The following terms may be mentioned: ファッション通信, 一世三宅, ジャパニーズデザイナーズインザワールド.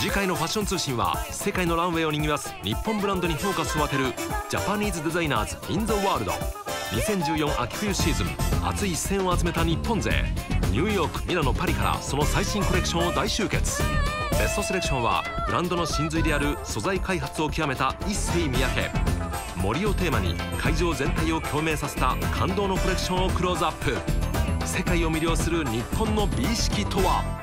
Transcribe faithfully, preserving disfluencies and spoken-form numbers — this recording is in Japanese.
次回のファッション通信は、世界のランウェイをにぎわす日本ブランドにフォーカスを当てるジャパニーズデザイナーズインザワールド。にせんじゅうよん秋冬シーズン、熱い視線を集めた日本勢、ニューヨーク、ミラノ、パリからその最新コレクションを大集結。ベストセレクションはブランドの真髄である素材開発を極めた一世三宅。森をテーマに会場全体を共鳴させた感動のコレクションをクローズアップ。世界を魅了する日本の美意識とは。